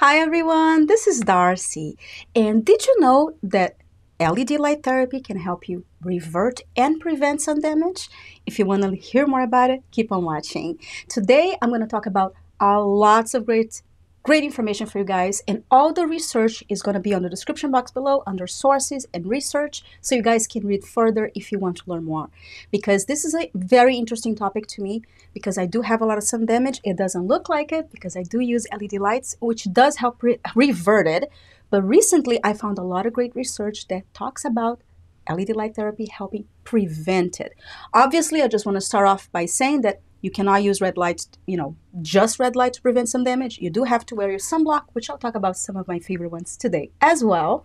Hi everyone, this is Darcy, and did you know that LED light therapy can help you revert and prevent sun damage? If you want to hear more about it, keep on watching. Today I'm going to talk about lots of great information for you guys, and all the research is going to be on the description box below under sources and research, so you guys can read further if you want to learn more, because this is a very interesting topic to me, because I do have a lot of sun damage. It doesn't look like it because I do use LED lights, which does help revert it, but recently I found a lot of great research that talks about LED light therapy helping prevent it. Obviously, I just want to start off by saying that you cannot use red lights, just red light to prevent sun damage. You do have to wear your sunblock, which I'll talk about some of my favorite ones today as well.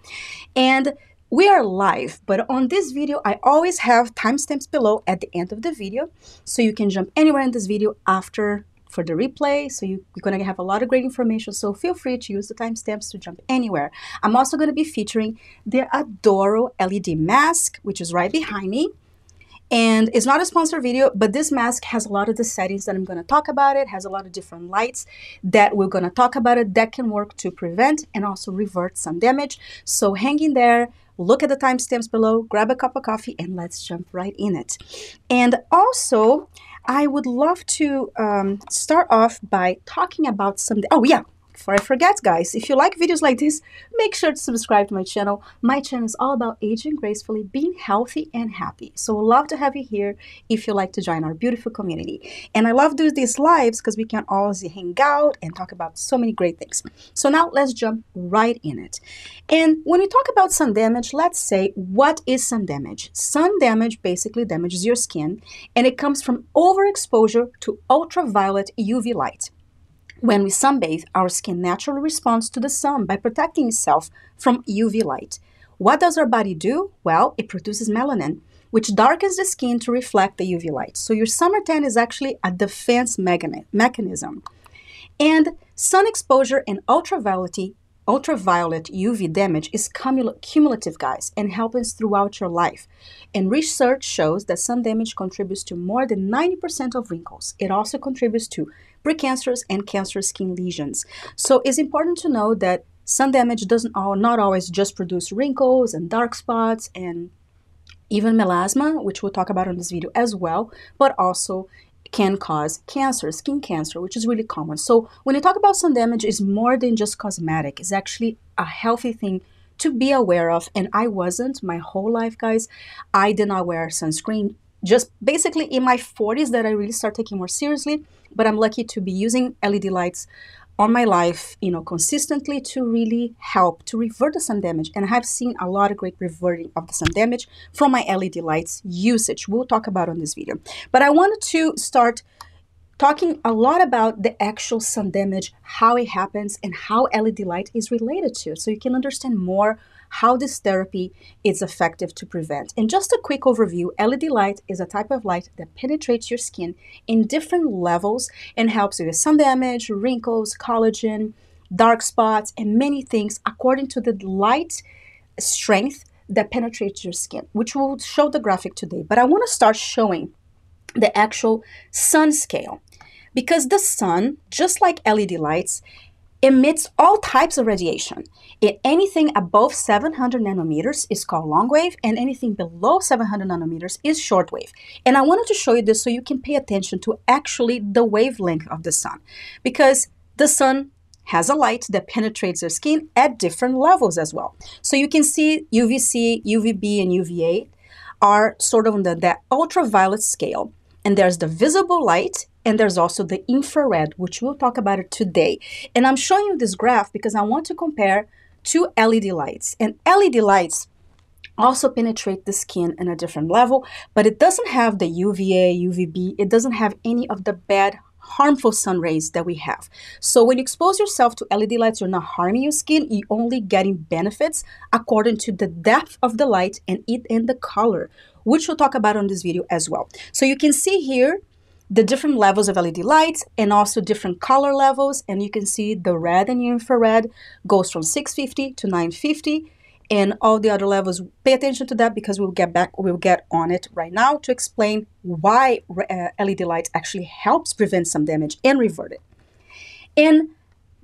And we are live, but on this video, I always have timestamps below at the end of the video, so you can jump anywhere in this video after for the replay. So you're going to have a lot of great information, so feel free to use the timestamps to jump anywhere. I'm also going to be featuring the Aduro LED mask, which is right behind me. And it's not a sponsored video, but this mask has a lot of the settings that I'm going to talk about. It has a lot of different lights that we're going to talk about it that can work to prevent and also revert sun damage. So hang in there, look at the timestamps below, grab a cup of coffee, and let's jump right in it. And also, I would love to start off by talking about something. Oh yeah, before I forget, guys, if you like videos like this, make sure to subscribe to my channel. My channel is all about aging gracefully, being healthy and happy. So we'd love to have you here if you like to join our beautiful community. And I love doing these lives because we can always hang out and talk about so many great things. So now let's jump right in it. And when we talk about sun damage, let's say, what is sun damage? Sun damage basically damages your skin, and it comes from overexposure to ultraviolet UV light. When we sunbathe, our skin naturally responds to the sun by protecting itself from UV light. What does our body do? Well, it produces melanin, which darkens the skin to reflect the UV light. So your summer tan is actually a defense mechanism. And sun exposure and ultraviolet UV damage is cumulative, guys, and happens throughout your life. And research shows that sun damage contributes to more than 90% of wrinkles. It also contributes to precancerous and cancerous skin lesions. So it's important to know that sun damage not always just produce wrinkles and dark spots and even melasma, which we'll talk about in this video as well, but also can cause cancer, skin cancer, which is really common. So when you talk about sun damage, it's more than just cosmetic. It's actually a healthy thing to be aware of, and I wasn't my whole life, guys. I did not wear sunscreen. Just basically in my 40s that I really start taking more seriously, but I'm lucky to be using LED lights on my life, consistently to really help to revert the sun damage. And I have seen a lot of great reverting of the sun damage from my LED lights usage. We'll talk about on this video. But I wanted to start talking a lot about the actual sun damage, how it happens, and how LED light is related to it, so you can understand more how this therapy is effective to prevent. And just a quick overview, LED light is a type of light that penetrates your skin in different levels and helps you with sun damage, wrinkles, collagen, dark spots, and many things according to the light strength that penetrates your skin, which we'll show the graphic today. But I want to start showing the actual sun scale, because the sun, just like LED lights, emits all types of radiation. Anything above 700 nanometers is called long wave, and anything below 700 nanometers is short wave. And I wanted to show you this so you can pay attention to actually the wavelength of the sun, because the sun has a light that penetrates your skin at different levels as well. So you can see UVC, UVB, and UVA are sort of on the ultraviolet scale. And there's the visible light, and there's also the infrared, which we'll talk about it today. And I'm showing you this graph because I want to compare two LED lights. And LED lights also penetrate the skin in a different level, but it doesn't have the UVA, UVB. It doesn't have any of the bad, harmful sun rays that we have. So when you expose yourself to LED lights, you're not harming your skin. You're only getting benefits according to the depth of the light and the color, which we'll talk about on this video as well. So you can see here the different levels of LED lights and also different color levels. And you can see the red and infrared goes from 650 to 950, and all the other levels. Pay attention to that because we'll get on it right now to explain why LED light actually helps prevent some damage and revert it. And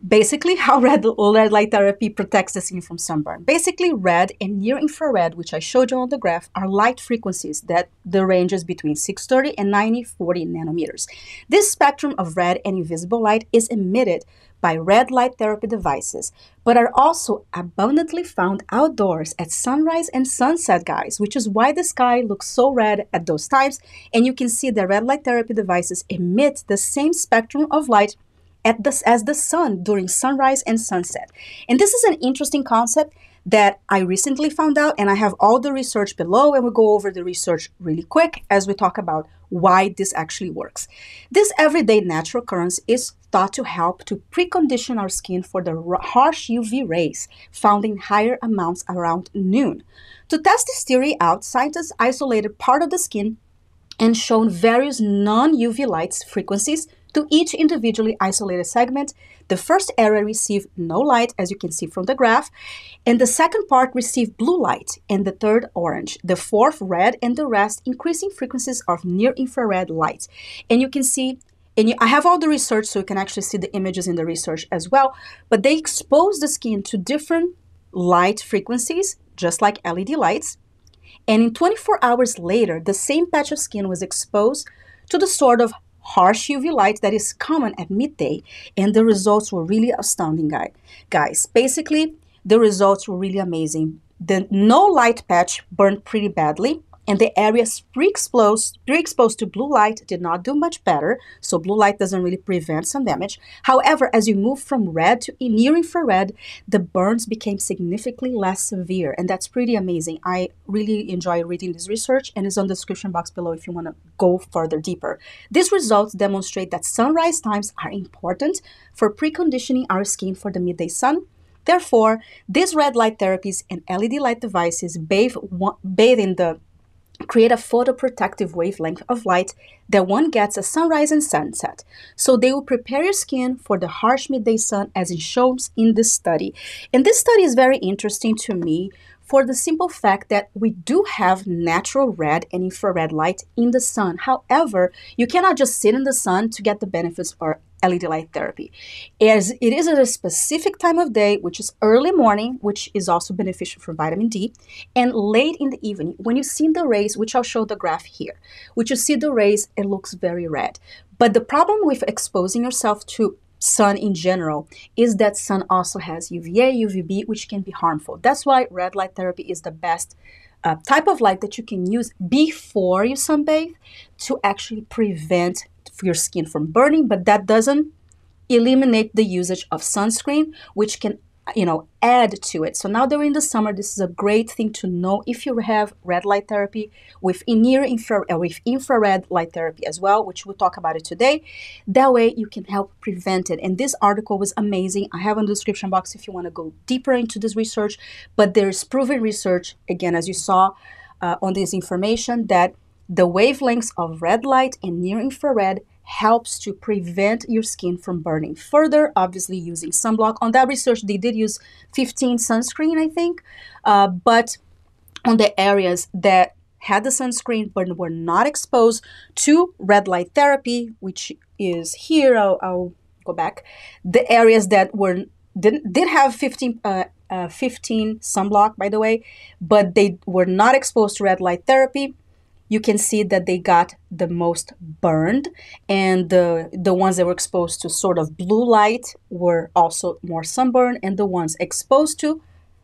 basically how red light therapy protects the skin from sunburn. Basically, red and near-infrared, which I showed you on the graph, are light frequencies that the range is between 630 and 940 nanometers. This spectrum of red and invisible light is emitted by red light therapy devices, but are also abundantly found outdoors at sunrise and sunset, guys, which is why the sky looks so red at those times, and you can see the red light therapy devices emit the same spectrum of light as the sun during sunrise and sunset. And this is an interesting concept that I recently found out, and I have all the research below, and we'll go over the research really quick as we talk about why this actually works. This everyday natural occurrence is thought to help to precondition our skin for the harsh UV rays found in higher amounts around noon. To test this theory out, scientists isolated part of the skin and shown various non-UV light frequencies to each individually isolated segment. The first area received no light, as you can see from the graph, and the second part received blue light, and the third orange, the fourth red, and the rest increasing frequencies of near-infrared light. And you can see, and I have all the research, so you can actually see the images in the research as well, but they expose the skin to different light frequencies, just like LED lights, and in 24 hours later, the same patch of skin was exposed to the sort of harsh UV light that is common at midday, and the results were really astounding, guys. Basically, the results were really amazing. The no light patch burned pretty badly, and the areas pre-exposed to blue light did not do much better, so blue light doesn't really prevent some damage. However, as you move from red to near-infrared, the burns became significantly less severe, and that's pretty amazing. I really enjoy reading this research, and it's on the description box below if you want to go further deeper. These results demonstrate that sunrise times are important for preconditioning our skin for the midday sun. Therefore, these red light therapies and LED light devices create a photoprotective wavelength of light that one gets at sunrise and sunset. So they will prepare your skin for the harsh midday sun, as it shows in this study. And this study is very interesting to me for the simple fact that we do have natural red and infrared light in the sun. However, you cannot just sit in the sun to get the benefits for LED light therapy, as it is at a specific time of day, which is early morning, which is also beneficial for vitamin D, and late in the evening, when you see the rays, which I'll show the graph here, which you see the rays, it looks very red. But the problem with exposing yourself to sun in general is that sun also has UVA, UVB, which can be harmful. That's why red light therapy is the best type of light that you can use before you sunbathe to actually prevent your skin from burning, but that doesn't eliminate the usage of sunscreen, which can, you know, add to it. So now during the summer, this is a great thing to know if you have red light therapy with infrared light therapy as well, which we'll talk about it today. That way you can help prevent it. And this article was amazing. I have in the description box if you want to go deeper into this research, but there's proven research, again, as you saw on this information, that the wavelengths of red light and near-infrared helps to prevent your skin from burning further, obviously using sunblock. On that research, they did use 15 sunscreen, I think, but on the areas that had the sunscreen but were not exposed to red light therapy, which is here, I'll go back, the areas that did have 15 sunblock, by the way, but they were not exposed to red light therapy, you can see that they got the most burned, and the ones that were exposed to sort of blue light were also more sunburned, and the ones exposed to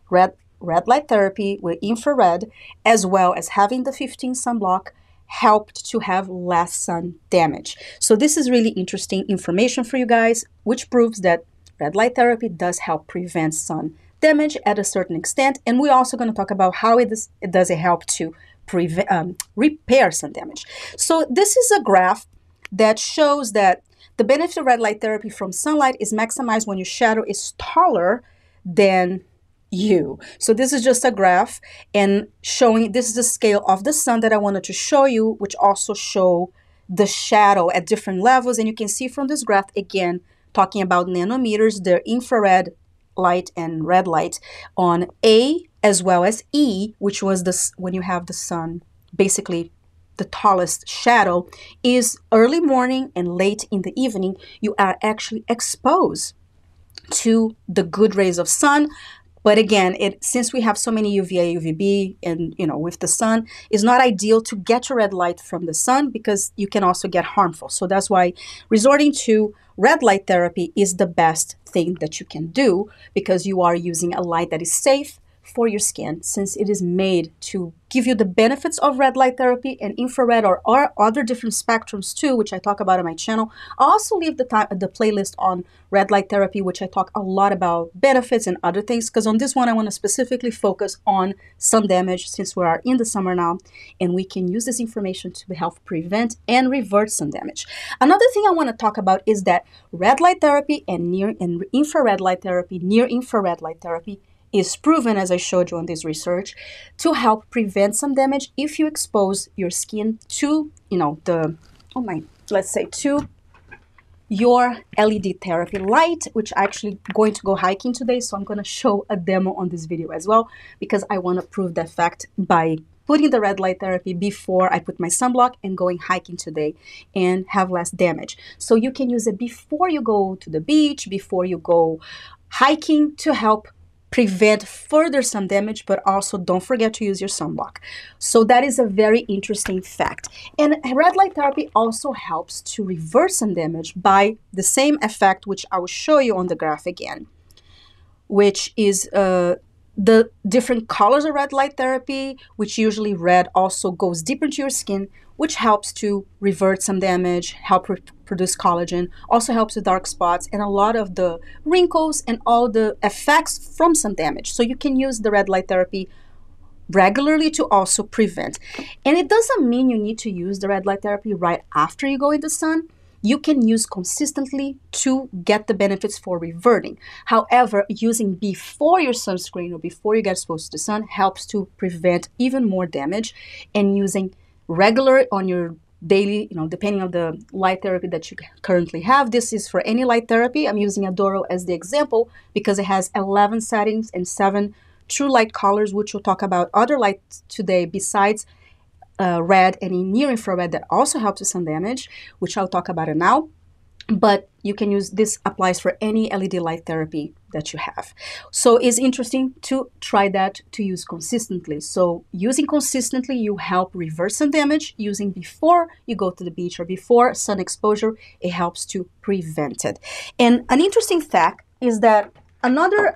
red light therapy with infrared, as well as having the 15 sunblock, helped to have less sun damage. So this is really interesting information for you guys, which proves that red light therapy does help prevent sun damage at a certain extent, and we're also going to talk about how it does help to repair sun damage. So this is a graph that shows that the benefit of red light therapy from sunlight is maximized when your shadow is taller than you. So this is just a graph and showing, this is the scale of the sun that I wanted to show you, which also show the shadow at different levels. And you can see from this graph, again, talking about nanometers, the infrared light and red light on A as well as E, which was this, when you have the sun, basically the tallest shadow is early morning and late in the evening, you are actually exposed to the good rays of sun. But again, since we have so many UVA, UVB, and with the sun, it's not ideal to get your red light from the sun because you can also get harmful. So that's why resorting to red light therapy is the best thing that you can do, because you are using a light that is safe for your skin, since it is made to give you the benefits of red light therapy and infrared or other different spectrums too, which I talk about on my channel. I also leave the playlist on red light therapy, which I talk a lot about benefits and other things, because on this one I want to specifically focus on sun damage, since we are in the summer now and we can use this information to help prevent and revert sun damage. Another thing I want to talk about is that red light therapy and near infrared light therapy is proven, as I showed you on this research, to help prevent some damage if you expose your skin to, let's say to your LED therapy light, which I'm actually going to go hiking today. So I'm going to show a demo on this video as well, because I want to prove that fact by putting the red light therapy before I put my sunblock and going hiking today and have less damage. So you can use it before you go to the beach, before you go hiking, to help prevent further sun damage, but also don't forget to use your sunblock. So that is a very interesting fact. And red light therapy also helps to reverse sun damage by the same effect, which I will show you on the graph again, which is the different colors of red light therapy, which usually red also goes deeper into your skin, which helps to revert some damage, help produce collagen, also helps with dark spots and a lot of the wrinkles and all the effects from sun damage. So you can use the red light therapy regularly to also prevent. And it doesn't mean you need to use the red light therapy right after you go in the sun. You can use consistently to get the benefits for reverting. However, using before your sunscreen or before you get exposed to the sun helps to prevent even more damage, and using regular on your daily, depending on the light therapy that you currently have. This is for any light therapy. I'm using Aduro as the example because it has 11 settings and 7 true light colors, which we'll talk about other lights today besides red and near infrared that also helps with sun damage, which I'll talk about it now. But you can use this, applies for any LED light therapy that you have. So it's interesting to try that, to use consistently. So using consistently, you help reverse sun damage. Using before you go to the beach or before sun exposure, it helps to prevent it. And an interesting fact is that another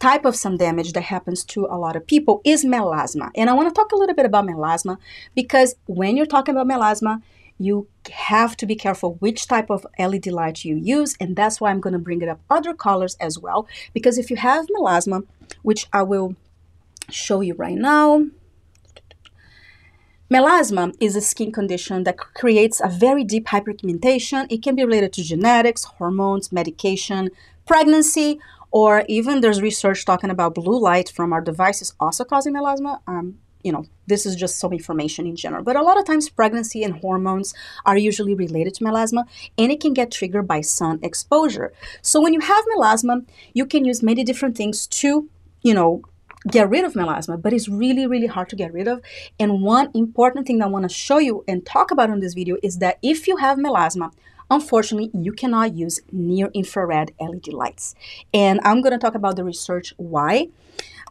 type of sun damage that happens to a lot of people is melasma. And I want to talk a little bit about melasma, because when you're talking about melasma, you have to be careful which type of LED light you use, and that's why I'm going to bring it up other colors as well, because if you have melasma, which I will show you right now, melasma is a skin condition that creates a very deep hyperpigmentation. It can be related to genetics, hormones, medication, pregnancy, or even there's research talking about blue light from our devices also causing melasma. This is just some information in general, but a lot of times pregnancy and hormones are usually related to melasma, and it can get triggered by sun exposure. So when you have melasma, you can use many different things to, get rid of melasma, but it's really, really hard to get rid of. And one important thing that I want to show you and talk about on this video is that if you have melasma, unfortunately, you cannot use near infrared LED lights. And I'm going to talk about the research why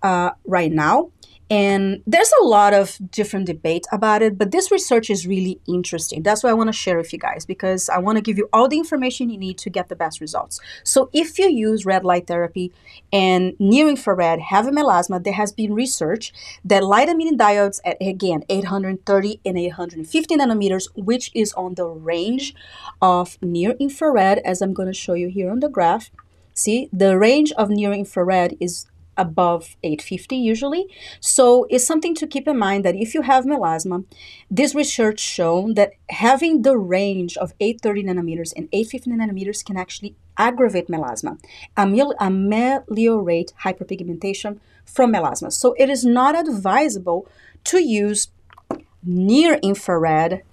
right now. And there's a lot of different debate about it, but this research is really interesting. That's why I want to share with you guys, because I want to give you all the information you need to get the best results. So if you use red light therapy and near infrared have a melasma, there has been research that light emitting diodes at, again, 830 and 850 nanometers, which is on the range of near infrared, as I'm going to show you here on the graph. See, the range of near infrared is above 850 usually. So it's something to keep in mind that if you have melasma, this research shown that having the range of 830 nanometers and 850 nanometers can actually aggravate melasma, ameliorate hyperpigmentation from melasma. So it is not advisable to use near infrared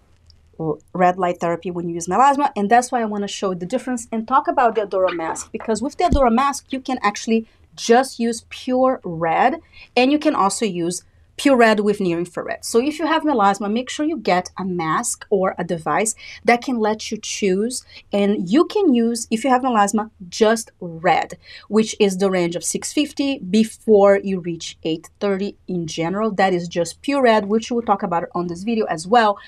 red light therapy when you use melasma, and that's why I want to show the difference and talk about the Aduro mask, because with the Aduro mask, you can actually just use pure red, and you can also use pure red with near infrared. So if you have melasma, make sure you get a mask or a device that can let you choose, and you can use, if you have melasma, just red, which is the range of 650 before you reach 830 in general. That is just pure red, which we'll talk about on this video as well.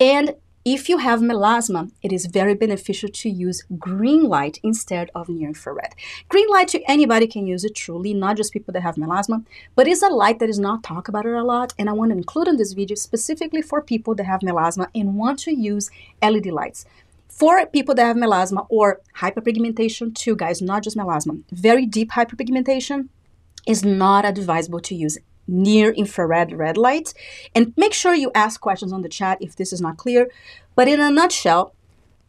And if you have melasma, it is very beneficial to use green light instead of near infrared. Green light, to anybody can use it truly, not just people that have melasma, but it's a light that is not talked about it a lot, and I want to include in this video specifically for people that have melasma and want to use LED lights. For people that have melasma or hyperpigmentation too, guys, not just melasma, very deep hyperpigmentation is not advisable to use near infrared red light. And make sure you ask questions on the chat if this is not clear, but in a nutshell,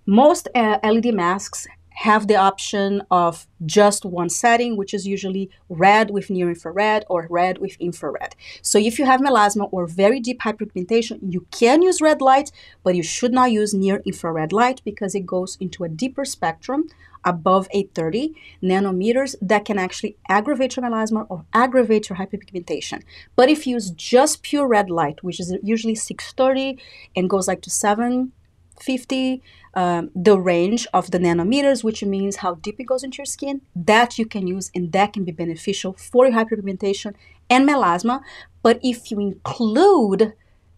most LED masks have the option of just one setting, which is usually red with near infrared or red with infrared. So if you have melasma or very deep hyperpigmentation, you can use red light, but you should not use near infrared light because it goes into a deeper spectrum above 830 nanometers that can actually aggravate your melasma or aggravate your hyperpigmentation. But if you use just pure red light, which is usually 630 and goes like to 750, the range of the nanometers, which means how deep it goes into your skin, that you can use, and that can be beneficial for your hyperpigmentation and melasma. But if you include,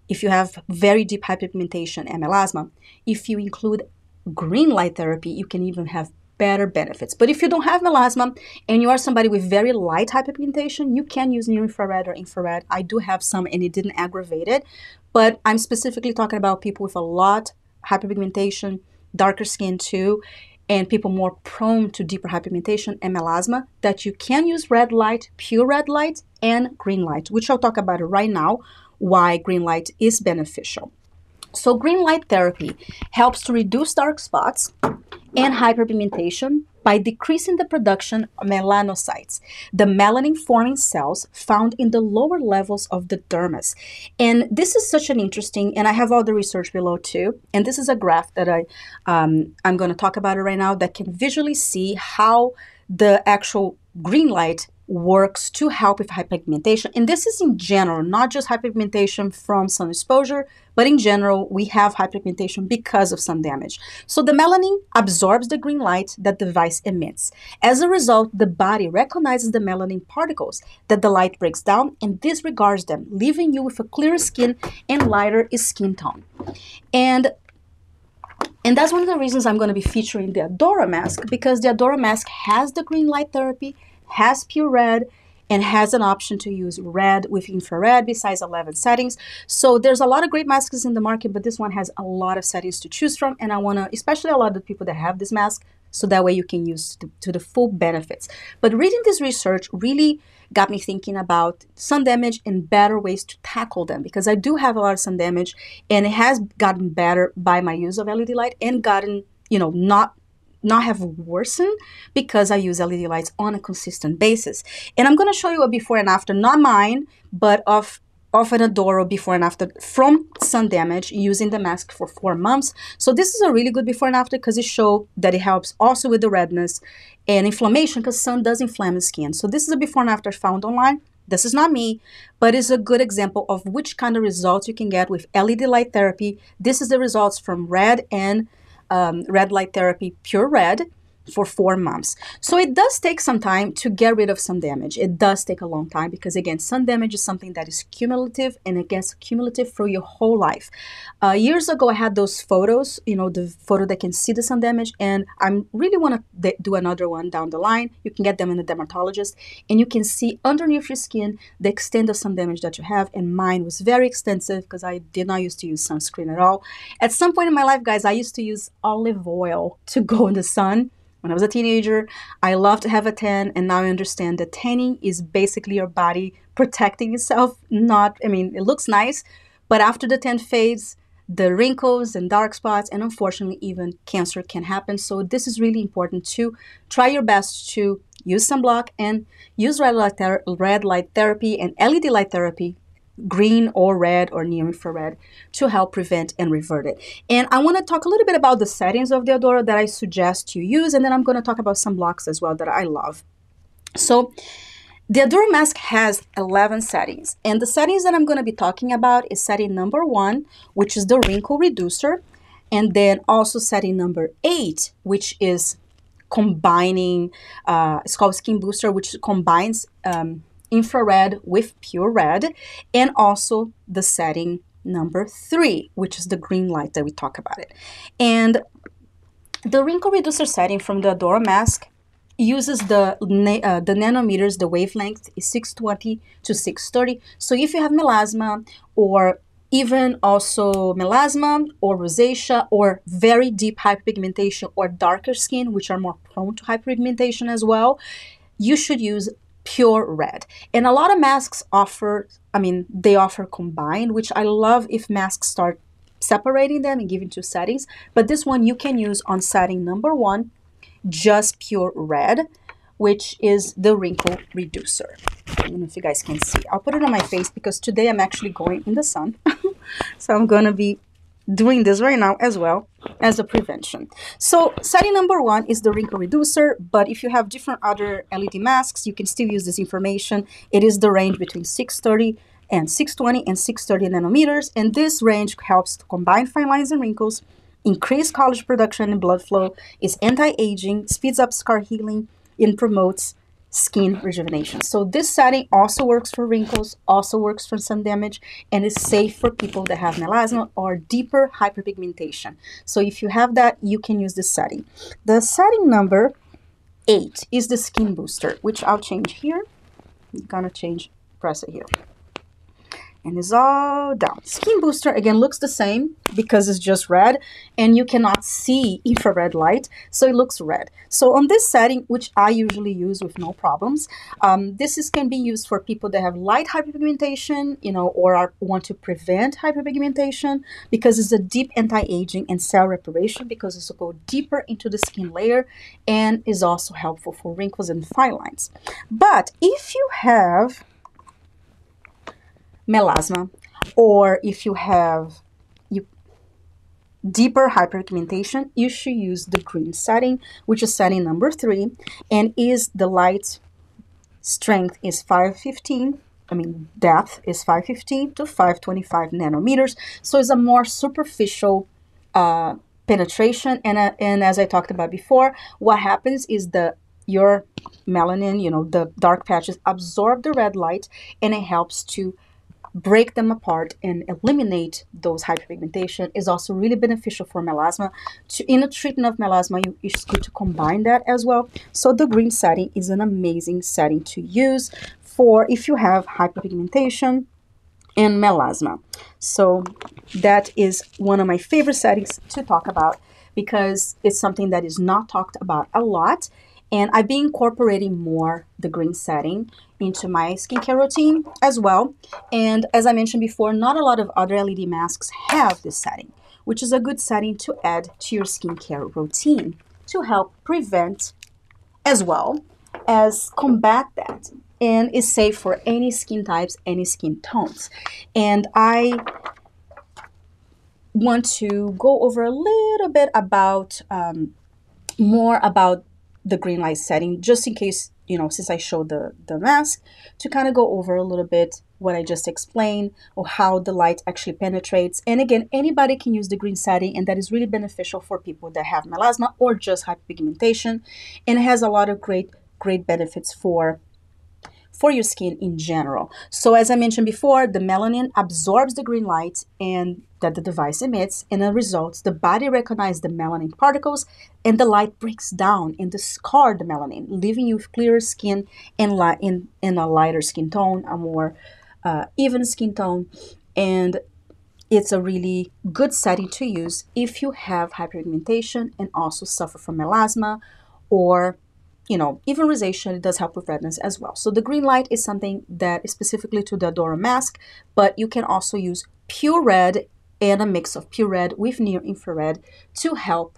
if you have very deep hyperpigmentation and melasma, if you include green light therapy, you can even have better benefits. But if you don't have melasma and you are somebody with very light hyperpigmentation, you can use near infrared or infrared. I do have some and it didn't aggravate it, but I'm specifically talking about people with a lot hyperpigmentation, darker skin too, and people more prone to deeper hyperpigmentation and melasma, that you can use red light, pure red light, and green light, which I'll talk about right now, why green light is beneficial. So green light therapy helps to reduce dark spots and hyperpigmentation by decreasing the production of melanocytes, the melanin-forming cells found in the lower levels of the dermis. And this is such an interesting, and I have all the research below too, and this is a graph that I'm going to talk about it right now that can visually see how the actual green light works to help with hyperpigmentation. And this is in general, not just hyperpigmentation from sun exposure, but in general, we have hyperpigmentation because of sun damage. So the melanin absorbs the green light that the device emits. As a result, the body recognizes the melanin particles that the light breaks down and disregards them, leaving you with a clearer skin and lighter skin tone. And that's one of the reasons I'm going to be featuring the Aduro mask, because the Aduro mask has the green light therapy, has pure red, and has an option to use red with infrared besides 11 settings. So there's a lot of great masks in the market, but this one has a lot of settings to choose from, and I want to, especially a lot of the people that have this mask, so that way you can use to the full benefits. But reading this research really got me thinking about sun damage and better ways to tackle them, because I do have a lot of sun damage, and it has gotten better by my use of LED light and gotten, you know, not have worsened because I use LED lights on a consistent basis. And I'm going to show you a before and after, not mine, but of an Aduro before and after from sun damage using the mask for 4 months. So this is a really good before and after because it showed that it helps also with the redness and inflammation, because sun does inflame the skin. So this is a before and after found online. This is not me, but it's a good example of which kind of results you can get with LED light therapy. This is the results from red and red light therapy, pure red, for 4 months. So it does take some time to get rid of sun damage. It does take a long time because, again, sun damage is something that is cumulative, and it gets cumulative through your whole life. Years ago, I had those photos, you know, the photo that can see the sun damage, and I really want to do another one down the line. You can get them in the dermatologist, and you can see underneath your skin the extent of sun damage that you have, and mine was very extensive because I did not used to use sunscreen at all. At some point in my life, guys, I used to use olive oil to go in the sun. When I was a teenager, I loved to have a tan, and now I understand that tanning is basically your body protecting itself. Not, I mean, it looks nice, but after the tan fades, the wrinkles and dark spots, and unfortunately even cancer can happen. So this is really important to try your best to use sunblock and use red light therapy and LED light therapy, green or red or near infrared, to help prevent and revert it. And I want to talk a little bit about the settings of the Aduro that I suggest you use, and then I'm going to talk about some blocks as well that I love. So The Aduro mask has 11 settings, and the settings that I'm going to be talking about is setting number 1, which is the wrinkle reducer, and then also setting number 8, which is combining, it's called Skin Booster, which combines infrared with pure red, and also the setting number 3, which is the green light that we talk about it. And the wrinkle reducer setting from the Aduro mask uses the nanometers. The wavelength is 620 to 630. So if you have melasma, or even also melasma or rosacea, or very deep hyperpigmentation, or darker skin, which are more prone to hyperpigmentation as well, you should use pure red. And a lot of masks offer, I mean, they offer combined, which I love if masks start separating them and giving two settings. But this one you can use on setting number 1, just pure red, which is the wrinkle reducer. I don't know if you guys can see. I'll put it on my face because today I'm actually going in the sun. So I'm going to be doing this right now as well as a prevention. So setting number 1 is the wrinkle reducer, but if you have different other LED masks, you can still use this information. It is the range between 630 and 620 and 630 nanometers, and this range helps to combine fine lines and wrinkles, increase collagen production and blood flow, is anti-aging, speeds up scar healing, and promotes skin rejuvenation. So this setting also works for wrinkles, also works for sun damage, and is safe for people that have melasma or deeper hyperpigmentation. So if you have that, you can use this setting. The setting number 8 is the skin booster, which I'll change here. I'm gonna change, press it here. And it's all down. Skin booster again looks the same because it's just red and you cannot see infrared light, so it looks red. So on this setting, which I usually use with no problems, can be used for people that have light hyperpigmentation, you know, or want to prevent hyperpigmentation, because it's a deep anti-aging and cell reparation, because it's will go deeper into the skin layer and is also helpful for wrinkles and fine lines. But if you have melasma, or if you have deeper hyperpigmentation, you should use the green setting, which is setting number 3, and is the light strength is 515, I mean depth is 515 to 525 nanometers. So it's a more superficial penetration, and as I talked about before, what happens is your melanin, you know, the dark patches absorb the red light, and it helps to break them apart and eliminate those hyperpigmentation. Is also really beneficial for melasma. In a treatment of melasma, it's good to combine that as well. So the green setting is an amazing setting to use for if you have hyperpigmentation and melasma. So that is one of my favorite settings to talk about because it's something that is not talked about a lot. And I've been incorporating more the green setting into my skincare routine as well. And as I mentioned before, not a lot of other LED masks have this setting, which is a good setting to add to your skincare routine to help prevent as well as combat that, and is safe for any skin types, any skin tones. And I want to go over a little bit about more about the green light setting, just in case, you know, since I showed the mask, to kind of go over a little bit what I just explained or how the light actually penetrates. And again, anybody can use the green setting, and that is really beneficial for people that have melasma or just hyperpigmentation, and it has a lot of great benefits for your skin in general. So as I mentioned before, the melanin absorbs the green light and that the device emits, and as a result, the body recognizes the melanin particles, and the light breaks down and discards the melanin, leaving you with clearer skin and a lighter skin tone, a more even skin tone. And it's a really good setting to use if you have hyperpigmentation and also suffer from melasma, or you know, even rosacea. It does help with redness as well. So the green light is something that is specifically to the Aduro mask, but you can also use pure red and a mix of pure red with near infrared to help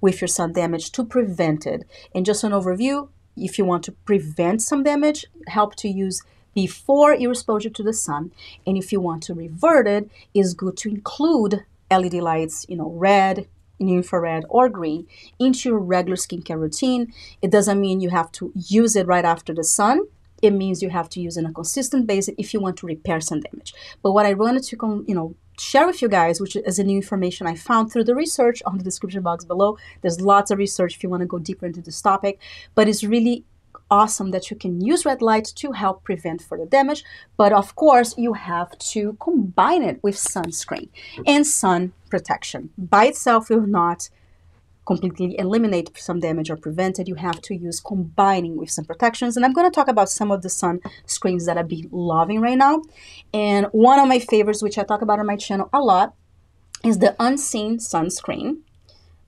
with your sun damage, to prevent it. And just an overview, if you want to prevent sun damage, help to use before your exposure to the sun. And if you want to revert it, it's good to include LED lights, you know, red, infrared or green into your regular skincare routine. It doesn't mean you have to use it right after the sun. it means you have to use it on a consistent basis if you want to repair some damage. But what I wanted to, share with you guys, which is a new information I found through the research on the description box below. There's lots of research if you want to go deeper into this topic, but it's really awesome that you can use red light to help prevent further damage. But of course, you have to combine it with sunscreen and sun protection. By itself will not completely eliminate some damage or prevent it. You have to use combining with sun protections. And I'm going to talk about some of the sunscreens that I've been loving right now. And one of my favorites, which I talk about on my channel a lot, is the Unseen Sunscreen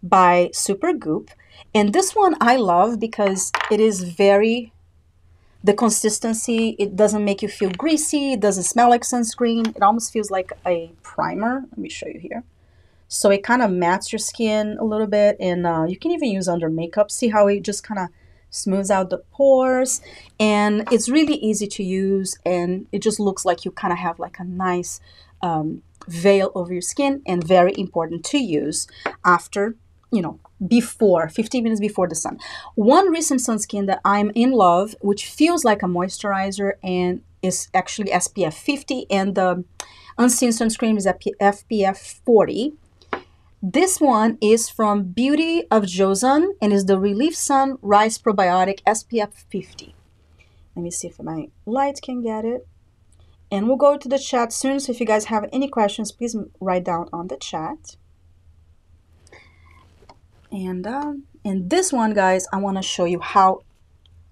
by Supergoop. And this one I love because it is the consistency, it doesn't make you feel greasy. It doesn't smell like sunscreen. It almost feels like a primer. Let me show you here. So it kind of mattes your skin a little bit, and you can even use under makeup. See how it just kind of smooths out the pores, and it's really easy to use, and it just looks like you kind of have like a nice veil over your skin, and very important to use after, before 15 minutes before the sun. One recent sunscreen that I'm in love, which feels like a moisturizer and is actually SPF 50, and the Unseen Sunscreen is SPF 40. This one is from Beauty of Joseon and is the Relief Sun Rice Probiotic SPF 50. Let me see if my light can get it. And we'll go to the chat soon, so if you guys have any questions, please write down on the chat. And this one, guys, I want to show you how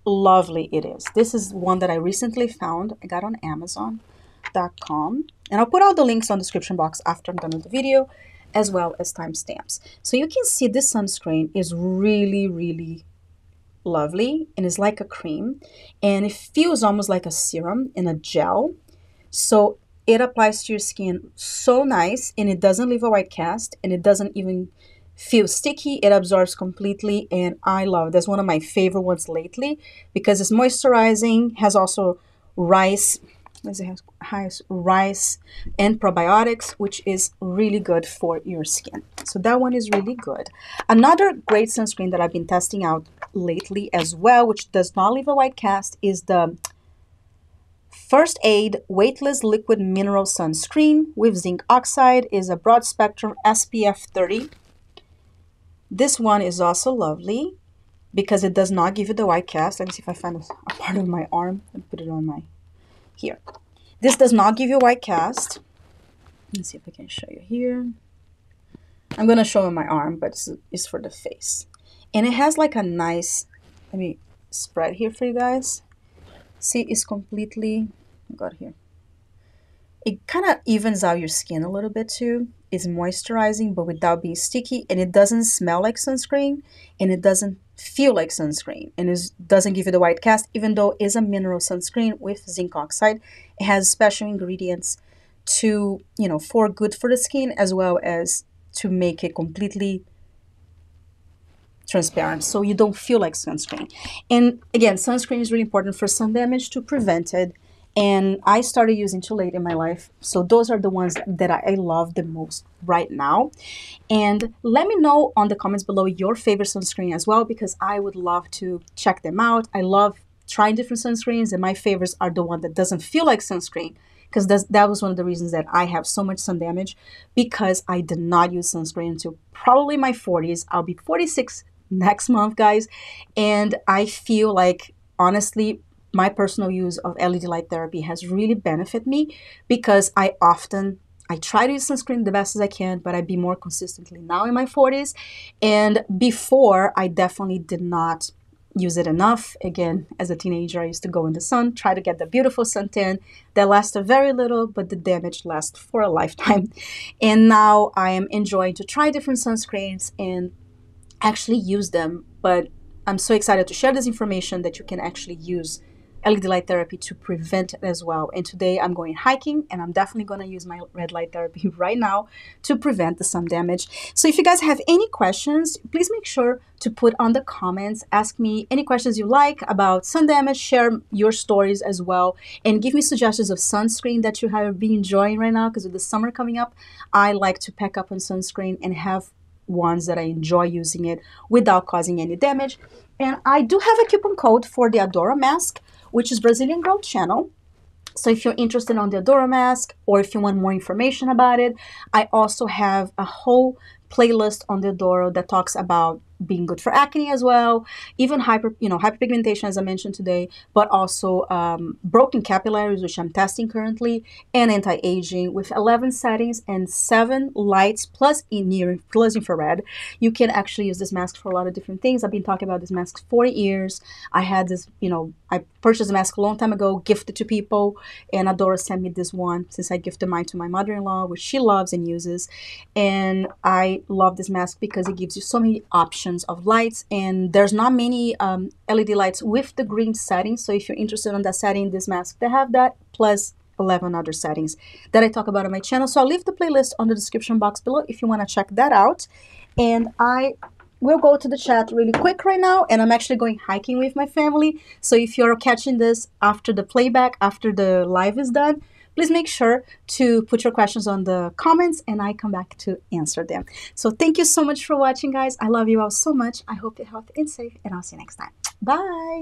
lovely it is. This is one that I recently found. I got on Amazon.com. And I'll put all the links on the description box after I'm done with the video, as well as timestamps. So you can see this sunscreen is really, really lovely, and it's like a cream, and it feels almost like a serum in a gel. So it applies to your skin so nice, and it doesn't leave a white cast, and it doesn't even feel sticky. It absorbs completely, and I love it. That's one of my favorite ones lately because it's moisturizing, has also rice, rice and probiotics, which is really good for your skin. So that one is really good. Another great sunscreen that I've been testing out lately as well, which does not leave a white cast, is the First Aid Weightless Liquid Mineral Sunscreen with Zinc Oxide. Is a broad spectrum SPF 30. This one is also lovely because it does not give you the white cast. Let me see if I find a part of my arm and put it on my here. This does not give you a white cast. Let's see if I can show you here. I'm going to show on my arm, but it's for the face. And it has like a nice, let me spread here for you guys. See, it's completely, I got here. It kind of evens out your skin a little bit too. It's moisturizing, but without being sticky, and it doesn't smell like sunscreen, and it doesn't feel like sunscreen, and it doesn't give you the white cast, even though it's a mineral sunscreen with zinc oxide. It has special ingredients to, for good for the skin, as well as to make it completely transparent, so you don't feel like sunscreen. And again, sunscreen is really important for sun damage to prevent it. And I started using too late in my life. So those are the ones that I love the most right now. And let me know on the comments below your favorite sunscreen as well, because I would love to check them out. I love trying different sunscreens, and my favorites are the one that doesn't feel like sunscreen, because that was one of the reasons that I have so much sun damage, because I did not use sunscreen until probably my 40s. I'll be 46 next month, guys. And I feel like, honestly, my personal use of LED light therapy has really benefited me, because I try to use sunscreen the best as I can, but I'd be more consistently now in my 40s. And before, I definitely did not use it enough. Again, as a teenager, I used to go in the sun, try to get the beautiful suntan that lasted very little, but the damage lasts for a lifetime. And now I am enjoying to try different sunscreens and actually use them. But I'm so excited to share this information that you can actually use LED light therapy to prevent it as well. And today I'm going hiking, and I'm definitely going to use my red light therapy right now to prevent the sun damage. So if you guys have any questions, please make sure to put on the comments, ask me any questions you like about sun damage, share your stories as well, and give me suggestions of sunscreen that you have been enjoying right now, because with the summer coming up, I like to pack up on sunscreen and have ones that I enjoy using it without causing any damage. And I do have a coupon code for the Aduro mask, which is Brazilian Girl Channel. So if you're interested on the Aduro mask, or if you want more information about it, I also have a whole playlist on the Aduro that talks about being good for acne as well, even hyperpigmentation, as I mentioned today, but also broken capillaries, which I'm testing currently, and anti-aging with 11 settings and 7 lights plus in-ear plus infrared. You can actually use this mask for a lot of different things. I've been talking about this mask for years. I had this, I purchased a mask a long time ago, gifted to people, and Aduro sent me this one since I gifted mine to my mother-in-law, which she loves and uses. And I love this mask because it gives you so many options of lights, and there's not many LED lights with the green setting. So if you're interested on that setting, this mask, they have that, plus 11 other settings that I talk about on my channel. So I'll leave the playlist on the description box below if you want to check that out. And I will go to the chat really quick right now, and I'm actually going hiking with my family. So if you're catching this after the playback, after the live is done, please make sure to put your questions on the comments and I come back to answer them. So thank you so much for watching, guys. I love you all so much. I hope you're healthy and safe, and I'll see you next time. Bye.